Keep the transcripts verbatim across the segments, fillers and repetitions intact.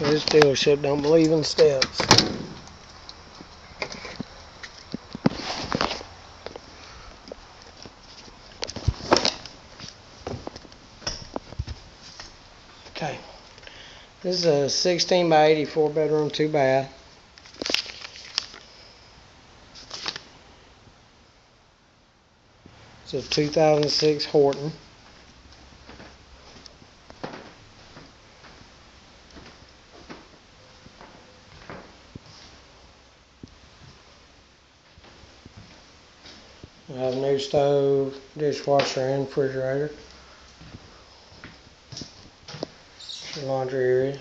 This dealership don't believe in steps. Okay, this is a sixteen by eighty-four bedroom, two bath. It's a two thousand six Horton. I have a new stove, dishwasher, and refrigerator. It's your laundry area.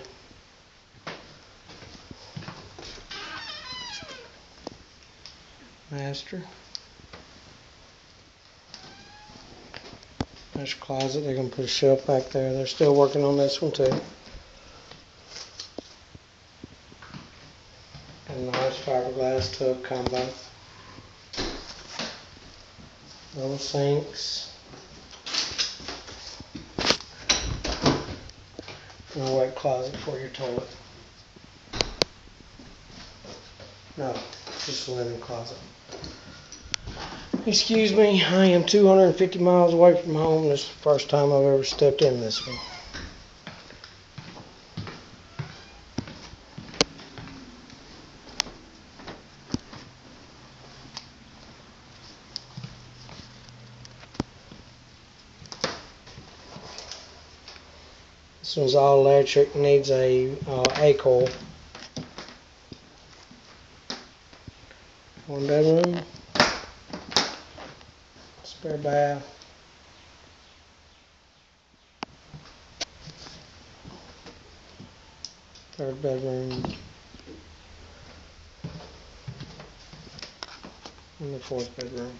Master. There's a closet. They're going to put a shelf back there. They're still working on this one, too. And a nice fiberglass tub combo. Little sinks. And a wet closet for your toilet. No, just a linen closet. Excuse me, I am two hundred fifty miles away from home. This is the first time I've ever stepped in this one. This one's all electric, needs a uh, A-coil. One bedroom, spare bath, third bedroom, and the fourth bedroom.